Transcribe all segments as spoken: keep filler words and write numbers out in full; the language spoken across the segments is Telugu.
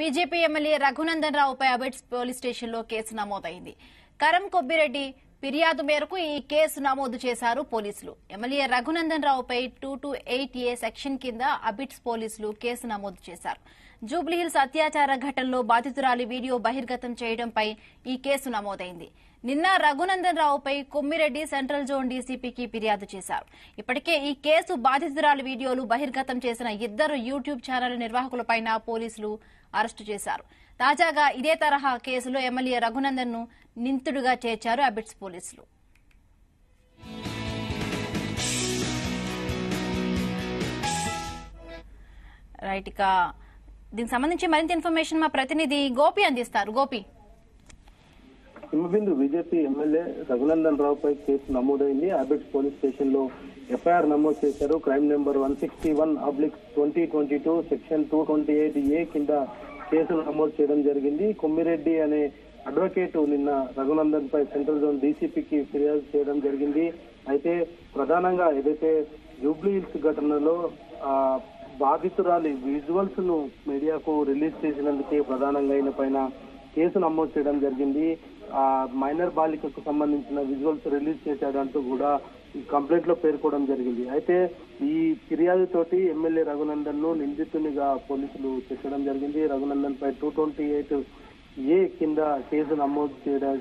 బీజేపీ ఎమ్మెల్యే రఘునందన్ రావుపై అబిడ్స్ పోలీస్ స్టేషన్లో కేసు నమోదైంది. కరం కొబ్బిరెడ్డి ఫిర్యాదు మేరకు ఈ కేసు నమోదు చేశారు పోలీసులు. ఎమ్మెల్యే రఘునందన్ రావుపై two two eight A section కింద అబిడ్స్ పోలీసులు కేసు నమోదు చేశారు. జూబ్లీహిల్స్ అత్యాచార ఘటనలో బాధితురాలి వీడియో బహిర్గతం చేయడంపై ఈ కేసు నమోదైంది. నిన్న రఘునందన్ రావుపై కొమ్మిరెడ్డి సెంట్రల్ జోన్ డీసీపీకి ఫిర్యాదు చేశారు. ఇప్పటికే ఈ కేసు బాధితురాలి వీడియోలు బహిర్గతం చేసిన ఇద్దరు యూట్యూబ్ ఛానల్ నిర్వాహకులపై పోలీసులు అరెస్టు చేశారు. తాజాగా ఇదే తరహా కేసులో ఎమ్మెల్యే రఘునందన్ ను నిందితుడిగా చేర్చారు అబిడ్స్ పోలీసులు. దీనికి సంబంధించి మరింత ఇన్ఫర్మేషన్ మా ప్రతినిధి గోపి అందిస్తారు. గోపి, హిమబిందు బీజేపీ ఎమ్మెల్యే రఘునందన్ రావుపై కేసు నమోదైంది. అబిడ్స్ పోలీస్ స్టేషన్ లో ఎఫ్ఐఆర్ నమోదు చేశారు. Crime number one sixty one oblique twenty twenty two section two twenty eight A కింద కేసులు నమోదు చేయడం జరిగింది. కొమ్మిరెడ్డి అనే అడ్వకేట్ నిన్న రఘునందన్ పై సెంట్రల్ జోన్ డీసీపీకి ఫిర్యాదు చేయడం జరిగింది. అయితే ప్రధానంగా ఏదైతే జూబ్లీహిల్స్ ఘటనలో బాధితురాలి విజువల్స్ ను మీడియాకు రిలీజ్ చేసినందుకే ప్రధానంగా ఆయన పైన కేసు నమోదు చేయడం జరిగింది. ఆ మైనర్ బాలికకు సంబంధించిన విజువల్స్ రిలీజ్ చేశాడంటూ కూడా ఈ కంప్లైంట్ లో పేర్కోవడం జరిగింది. అయితే ఈ ఫిర్యాదు తోటి ఎమ్మెల్యే రఘునందన్ ను నిందితునిగా పోలీసులు చేర్చడం జరిగింది. రఘునందన్ పై టూ ట్వంటీ ఎయిట్ ఏ కింద కేసు నమోదు చేయడం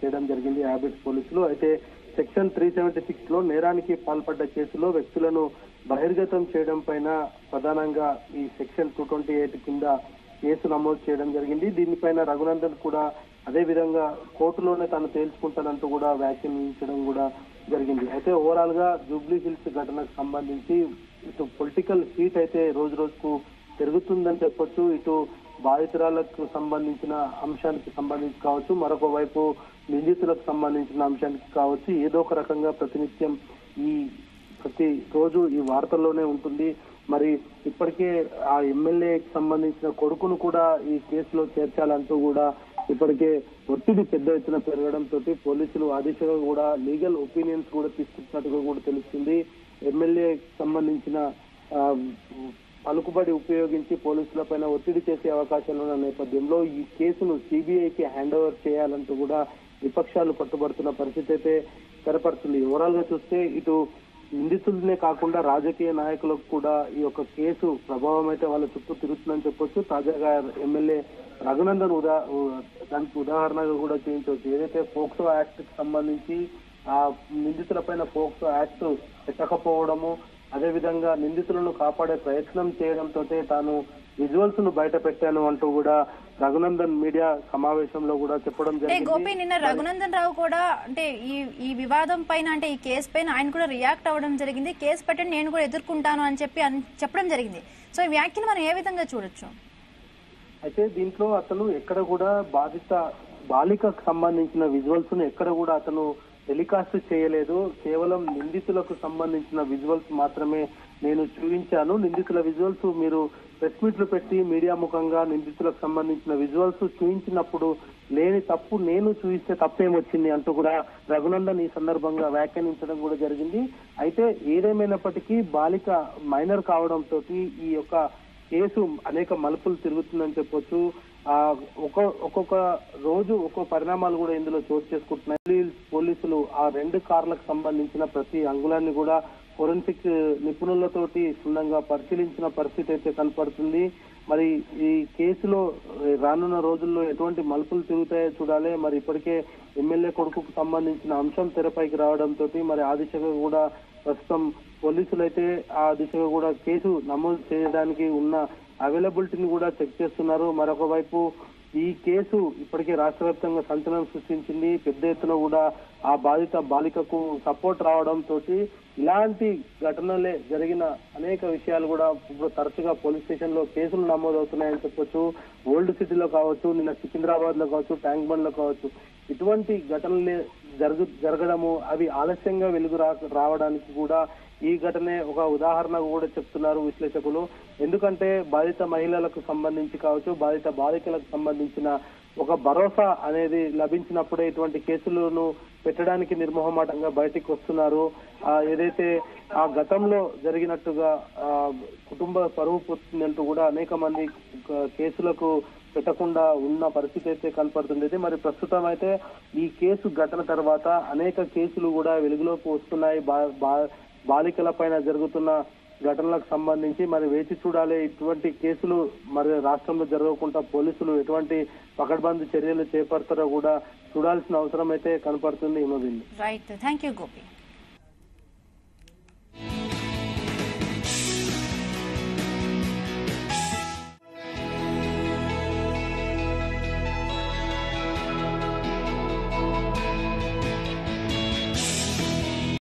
చేయడం జరిగింది అబిడ్స్ పోలీసులు. అయితే సెక్షన్ త్రీ సెవెంటీ సిక్స్ లో నేరానికి పాల్పడ్డ కేసులో వ్యక్తులను బహిర్గతం చేయడం పైన ప్రధానంగా ఈ సెక్షన్ టూ ట్వంటీ ఎయిట్ కింద కేసు నమోదు చేయడం జరిగింది. దీనిపైన రఘునందన్ కూడా అదే విధంగా కోర్టులోనే తాను తేల్చుకుంటానంటూ కూడా వ్యాఖ్యానించడం కూడా జరిగింది. అయితే ఓవరాల్ గా జూబ్లీ హిల్స్ ఘటనకు సంబంధించి ఇటు పొలిటికల్ హీట్ అయితే రోజు రోజుకు పెరుగుతుందని చెప్పొచ్చు. ఇటు బాధితురాలకు సంబంధించిన అంశానికి సంబంధించి కావచ్చు, మరొక వైపు నిందితులకు సంబంధించిన అంశానికి కావచ్చు, ఏదో ఒక రకంగా ప్రతినిత్యం ఈ ప్రతి రోజు ఈ వార్తల్లోనే ఉంటుంది. మరి ఇప్పటికే ఆ ఎమ్మెల్యేకి సంబంధించిన కొడుకును కూడా ఈ కేసులో చేర్చాలంటూ కూడా ఇప్పటికే ఒత్తిడి పెద్ద ఎత్తున పెరగడంతో పోలీసులు ఆ దిశగా కూడా లీగల్ ఒపీనియన్స్ కూడా తీసుకుంటున్నట్టుగా కూడా తెలుస్తుంది. ఎమ్మెల్యేకి సంబంధించిన పలుకుబడి ఉపయోగించి పోలీసుల పైన ఒత్తిడి చేసే అవకాశాలు ఉన్న నేపథ్యంలో ఈ కేసును సిబిఐకి హ్యాండ్ ఓవర్ చేయాలంటూ కూడా విపక్షాలు పట్టుబడుతున్న పరిస్థితి అయితే కనపడుతుంది. ఓవరాల్ గా చూస్తే ఇటు నిందితులనే కాకుండా రాజకీయ నాయకులకు కూడా ఈ యొక్క కేసు ప్రభావం అయితే వాళ్ళ చుట్టూ తిరుగుతుందని చెప్పొచ్చు. తాజాగా ఎమ్మెల్యే రఘునందన్ ఉదా దానికి ఉదాహరణగా కూడా చూపించవచ్చు. ఏదైతే పోక్సో యాక్ట్ కి సంబంధించి ఆ నిందితుల పైన పోక్సో యాక్ట్ పెట్టకపోవడము, అదేవిధంగా నిందితులను కాపాడే ప్రయత్నం చేయడంతో తాను విజువల్స్ ను బయట పెట్టాను అంటూ కూడా రఘునందన్ మీడియా సమావేశంలో కూడా చెప్పడం జరిగింది. గోపి, నిన్న రఘునందన్ రావు కూడా అంటే ఈ ఈ వివాదం పైన అంటే ఈ కేసు పైన ఆయన కూడా రియాక్ట్ అవ్వడం జరిగింది. కేసు పెట్టండి, నేను కూడా ఎదుర్కొంటాను అని చెప్పి చెప్పడం జరిగింది. సో ఈ వ్యాఖ్యను మనం ఏ విధంగా చూడొచ్చు? అయితే దీంట్లో అతను ఎక్కడ కూడా బాధిత బాలికకు సంబంధించిన విజువల్స్ ను ఎక్కడ కూడా అతను టెలికాస్ట్ చేయలేదు. కేవలం నిందితులకు సంబంధించిన విజువల్స్ మాత్రమే నేను చూపించాను. నిందితుల విజువల్స్ మీరు ప్రెస్ మీట్లు పెట్టి మీడియా ముఖంగా నిందితులకు సంబంధించిన విజువల్స్ చూపించినప్పుడు లేని తప్పు నేను చూపిస్తే తప్పేం వచ్చింది అంటూ కూడా రఘునందన్ ఈ సందర్భంగా వ్యాఖ్యానించడం కూడా జరిగింది. అయితే ఏదేమైనప్పటికీ బాలిక మైనర్ కావడంతో ఈ యొక్క కేసు అనేక మలుపులు తిరుగుతుందని చెప్పొచ్చు. ఆ ఒక ఒక్కొక్క రోజు ఒక్కో పరిణామాలు కూడా ఇందులో చోటు చేసుకుంటున్నాయి. పోలీసులు ఆ రెండు కార్లకు సంబంధించిన ప్రతి అంగుళాన్ని కూడా ఫోరెన్సిక్ నిపుణులతోటి క్షుణ్ణంగా పరిశీలించిన పరిస్థితి అయితే కనపడుతుంది. మరి ఈ కేసులో రానున్న రోజుల్లో ఎటువంటి మలుపులు తిరుగుతాయో చూడాలి. మరి ఇప్పటికే ఎమ్మెల్యే కొడుకుకు సంబంధించిన అంశం తెరపైకి రావడంతో మరి ఆ దిశగా కూడా ప్రస్తుతం పోలీసులైతే ఆ దిశగా కూడా కేసు నమోదు చేయడానికి ఉన్న అవైలబిలిటీని కూడా చెక్ చేస్తున్నారు. మరొక వైపు ఈ కేసు ఇప్పటికే రాష్ట్ర వ్యాప్తంగా సంచలనం సృష్టించింది. పెద్ద ఎత్తున కూడా ఆ బాధిత బాలికకు సపోర్ట్ రావడంతో ఇలాంటి ఘటనలే జరిగిన అనేక విషయాలు కూడా ఇప్పుడు తరచుగా పోలీస్ స్టేషన్ లో కేసులు నమోదవుతున్నాయని చెప్పొచ్చు. ఓల్డ్ సిటీలో కావచ్చు, నిన్న సికింద్రాబాద్ లో కావచ్చు, ట్యాంక్ బండ్ లో కావచ్చు, ఇటువంటి ఘటనలే జరుగు జరగడము అవి ఆలస్యంగా వెలుగు రావడానికి కూడా ఈ ఘటనే ఒక ఉదాహరణ కూడా చెప్తున్నారు విశ్లేషకులు. ఎందుకంటే బాధిత మహిళలకు సంబంధించి కావచ్చు, బాధిత బాలికలకు సంబంధించిన ఒక భరోసా అనేది లభించినప్పుడే ఇటువంటి కేసులను పెట్టడానికి నిర్మోహమాటంగా బయటికి వస్తున్నారు. ఆ ఏదైతే ఆ గతంలో జరిగినట్టుగా ఆ కుటుంబ పరువు పోతుందంటూ కూడా అనేక మంది కేసులకు పెట్టకుండా ఉన్న పరిస్థితి అయితే కనపడుతుంది. మరి ప్రస్తుతం అయితే ఈ కేసు ఘటన తర్వాత అనేక కేసులు కూడా వెలుగులోకి వస్తున్నాయి. బాలికల పైన జరుగుతున్న ఘటనలకు సంబంధించి మరి వేచి చూడాలి. ఇటువంటి కేసులు మరి రాష్ట్రంలో జరగకుండా పోలీసులు ఎటువంటి పకడ్బందీ చర్యలు చేపడతారో కూడా చూడాల్సిన అవసరం అయితే కనపడుతుంది. Right, thank you Gopi.